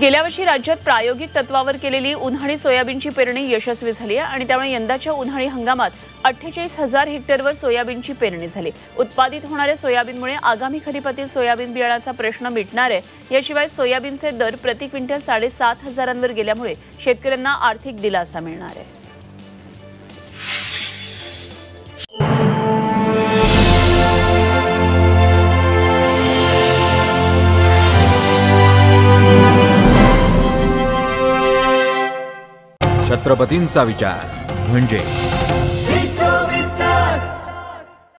गेल्या वर्षी राज्यात प्रायोगिक तत्वावर केलेली उन्हाळी सोयाबीनची पेरणी यशस्वी झाली आणि त्यामुळे यंदाच्या उन्हाळी हंगामात 48000 हेक्टरवर सोयाबीनची पेरणी झाली। उत्पादित होणाऱ्या सोयाबीनमुळे आगामी खरीपातील सोयाबीन बियाणाचा प्रश्न मिटणार आहे। याशिवाय सोयाबीनचे दर प्रति क्विंटल 7500 गेल्यामुळे शेतकऱ्यांना आर्थिक दिलासा मिळणार आहे। छत्रपतींचा विचार म्हणजे